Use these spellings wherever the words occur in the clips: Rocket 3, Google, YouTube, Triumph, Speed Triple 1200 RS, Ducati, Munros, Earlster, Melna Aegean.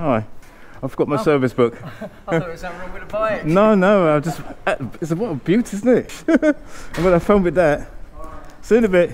Hi. I've got my service book. I thought it was something wrong with the bike. No, no, I just... It's a what a beauty, isn't it? I'm going to film with that. Right. See you in a bit.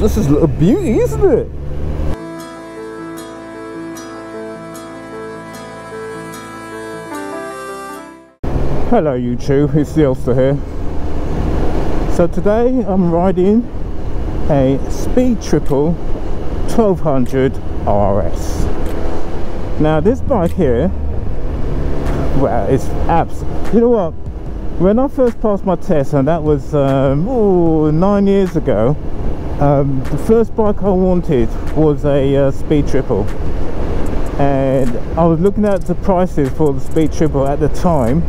This is a little beauty, isn't it? Hello YouTube, it's the Earlster here. So today I'm riding a Speed Triple 1200 RS. Now this bike here, well, it's absolutely, you know what, when I first passed my test, and that was 9 years ago, the first bike I wanted was a Speed Triple, and I was looking at the prices for the Speed Triple at the time,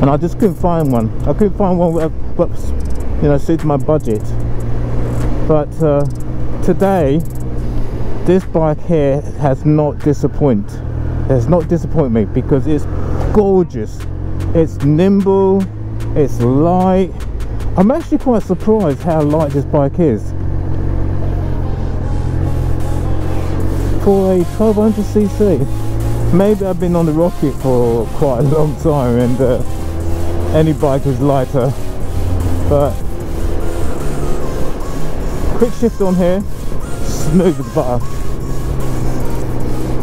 and I just couldn't find one. I couldn't find one that, you know, suited my budget. But today, this bike here has not disappointed. It has not disappointed me because it's gorgeous. It's nimble. It's light. I'm actually quite surprised how light this bike is. For a 1200cc, maybe I've been on the Rocket for quite a long time and any bike is lighter, but quick shift on here, smooth as butter,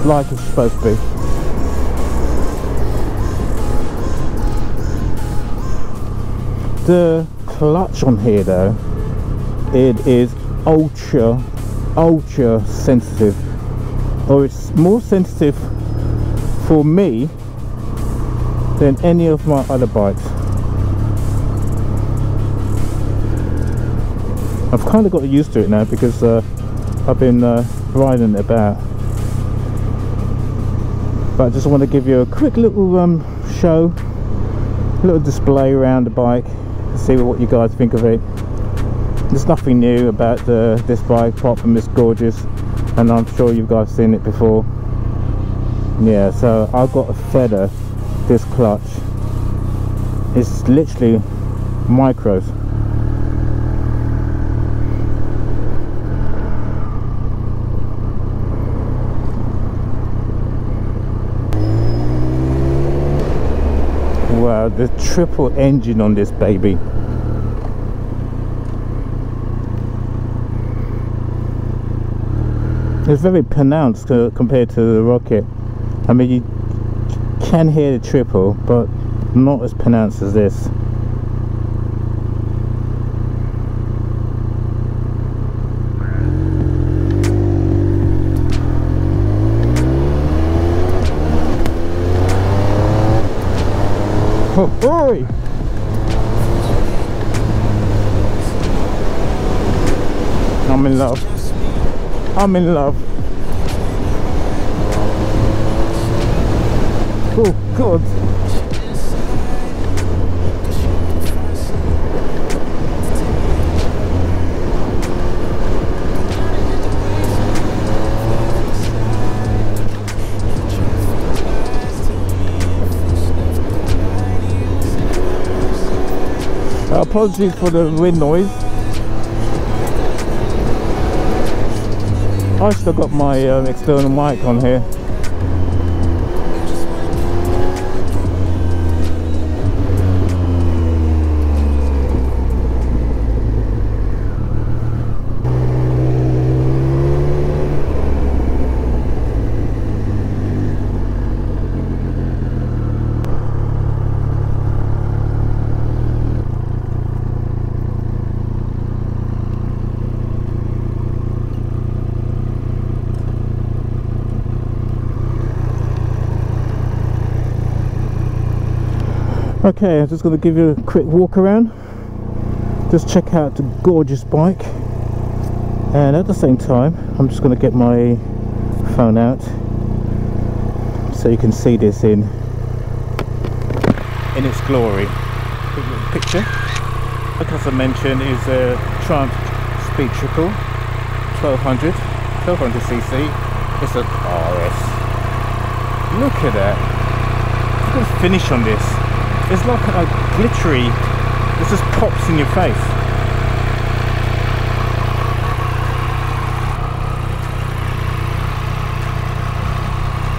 like it's supposed to be. The clutch on here though, it is ultra sensitive, or it's more sensitive for me than any of my other bikes. I've kind of got used to it now because I've been riding it about, but I just want to give you a quick little show, little display around the bike. See what you guys think of it. There's nothing new about this bike apart from it's gorgeous, and I'm sure you guys seen it before. Yeah, so I've got to feather this clutch. It's literally micros. Wow, the triple engine on this baby. It's very pronounced compared to the Rocket. I mean, you can hear the triple, but not as pronounced as this. Oh boy! I'm in love. I'm in love. Oh god! Apologies for the wind noise. I still got my external mic on here. Okay, I'm just going to give you a quick walk around, just check out the gorgeous bike, and at the same time I'm just going to get my phone out so you can see this in its glory. Picture, like as I mentioned, is a Triumph Speed Triple 1200 cc. It's an RS. Look at that. Look at the finish on this. It's like a glittery. This just pops in your face.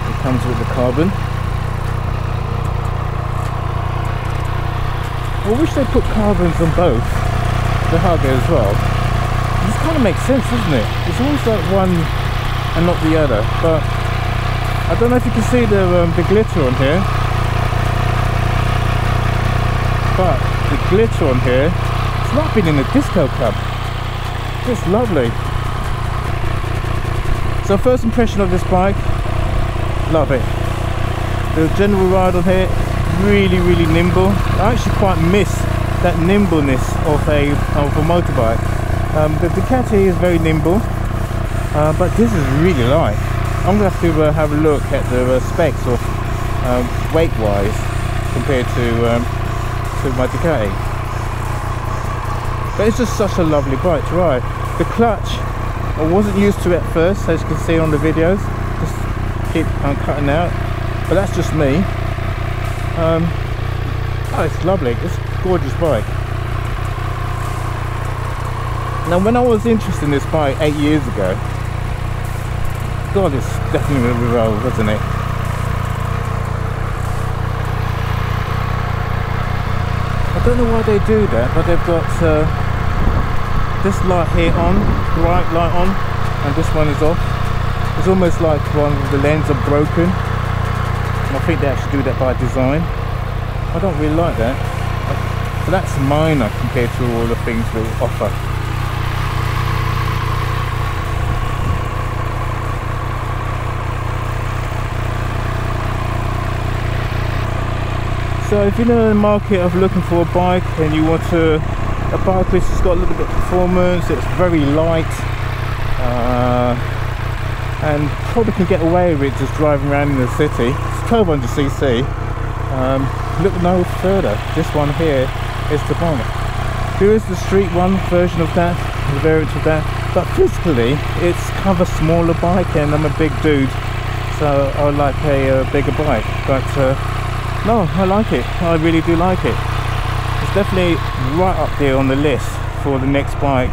It comes with the carbon. I wish they put carbons on both the Hargo as well. This kind of makes sense, doesn't it? It's always like one and not the other. But I don't know if you can see the glitter on here. But the glitter on here, it's like being in a disco club. It's lovely. So first impression of this bike, love it. The general ride on here, really, really nimble. I actually quite miss that nimbleness of a motorbike. The Ducati is very nimble, but this is really light. I'm gonna have to have a look at the specs of weight-wise compared to my Ducati. But it's just such a lovely bike to ride. The clutch, I wasn't used to it at first, as you can see on the videos. Just keep cutting out, but that's just me. Oh, it's lovely. It's a gorgeous bike. Now, when I was interested in this bike 8 years ago, God, it's definitely really well, wasn't it? I don't know why they do that, but they've got this light here on, the right light on, and this one is off. It's almost like one of the lenses are broken. I think they actually do that by design. I don't really like that. But that's minor compared to all the things we offer. So if you're in the market of looking for a bike and you want a bike which has got a little bit of performance, it's very light, and probably can get away with just driving around in the city. It's 1200 cc. Look no further. This one here is the one. There is the street one version of that, the variant of that. But physically, it's kind of a smaller bike, and I'm a big dude, so I like a bigger bike. But no, I like it. I really do like it. It's definitely right up there on the list for the next bike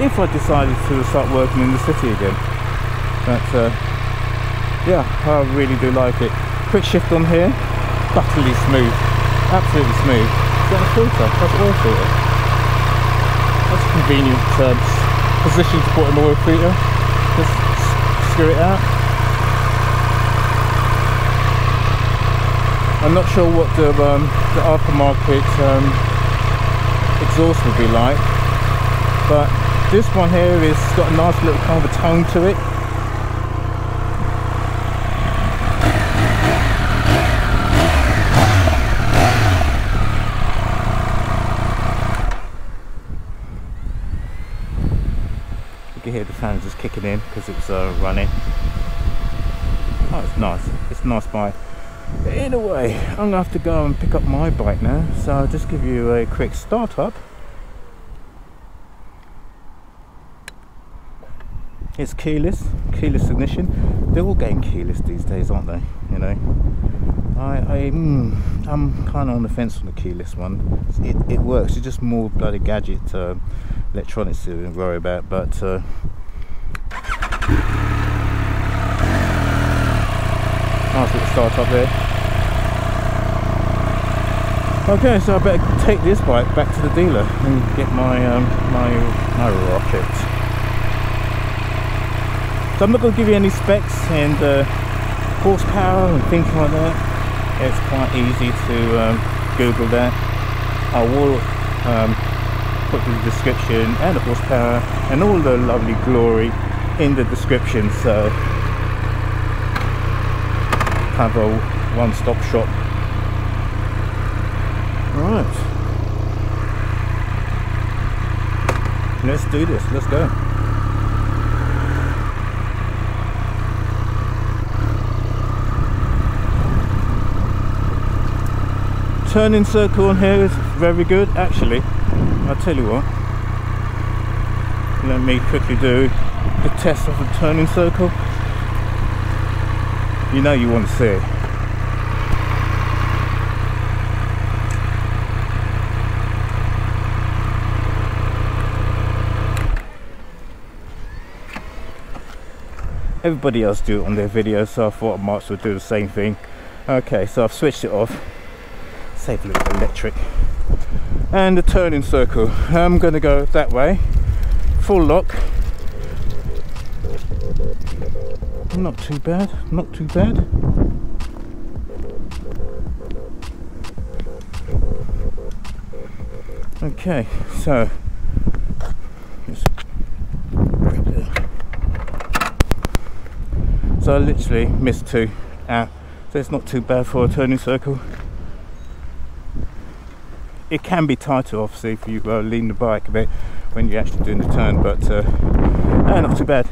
if I decided to start working in the city again. But yeah, I really do like it. Quick shift on here, butterly smooth, absolutely smooth. Is that a filter? That's an oil filter. That's a convenient position to put an oil filter. Just screw it out. I'm not sure what the aftermarket exhaust would be like, but this one here is got a nice little kind of a tone to it. Hear the fans just kicking in because it was running. Oh, it's nice. It's a nice bike. But anyway, I'm gonna have to go and pick up my bike now, so I'll just give you a quick start up. It's keyless ignition. They're all getting keyless these days, aren't they? You know, I'm kind of on the fence on the keyless one. It works. It's just more bloody gadget electronics to worry about, but nice little start up there. Okay, so I better take this bike back to the dealer and get my Rocket. So I'm not going to give you any specs and horsepower and things like that. It's quite easy to Google that. I will put the description and the horsepower and all the lovely glory in the description, so have a one-stop shop. Right. Let's do this. Let's go. Turning circle on here is very good. Actually, I'll tell you what. Let me quickly do the test of the turning circle. You know you want to see it. Everybody else do it on their video, so I thought I might as well do the same thing. Okay, so I've switched it off. Save a little electric. And the turning circle. I'm gonna go that way. Full lock. Not too bad, not too bad. Okay, so just grab it. So I literally missed two out. So it's not too bad for a turning circle. It can be tighter, obviously, if you lean the bike a bit when you're actually doing the turn, but no, not too bad.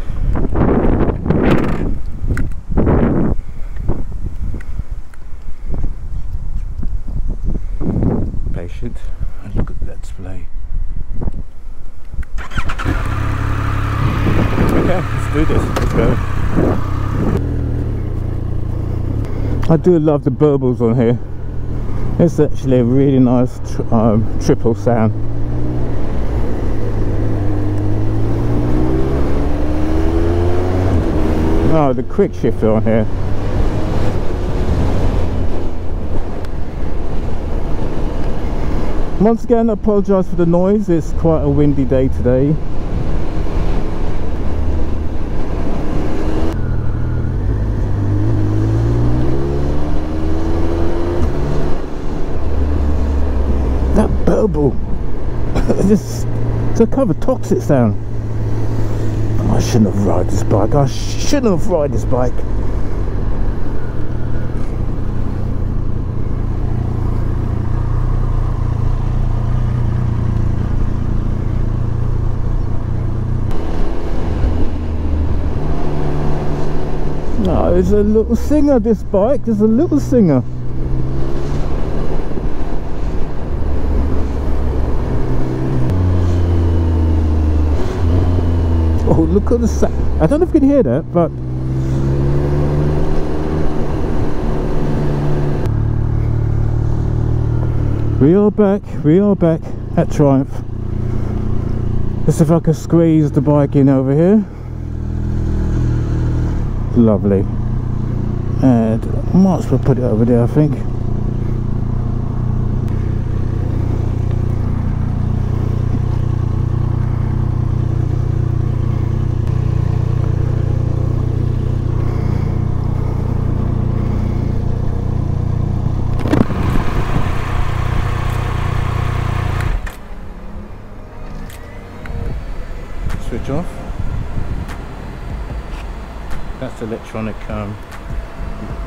Patient, and look at that display. Okay, let's do this. Let's go. I do love the burbles on here. It's actually a really nice triple sound. Oh, the quick shifter on here. Once again, I apologise for the noise. It's quite a windy day today. That burble, it's a kind of toxic sound. I shouldn't have ride this bike. I shouldn't have ride this bike. No, it's a little singer, this bike. It's a little singer. Oh, look at the sound. I don't know if you can hear that, but we are back at Triumph. Let's see if I can squeeze the bike in over here. Lovely. And I might as well put it over there, I think. Off. That's electronic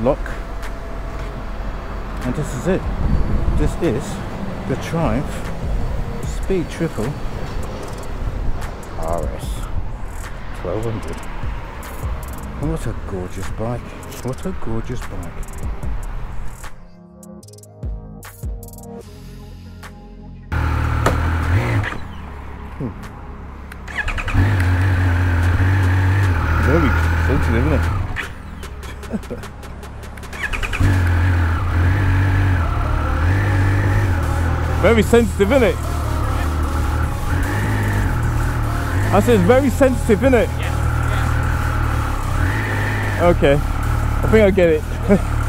lock, and this is it. This is the Triumph Speed Triple RS 1200. What a gorgeous bike! What a gorgeous bike! Very expensive, isn't it? Very sensitive, isn't it? I said it's very sensitive, isn't it? Okay, I think I get it.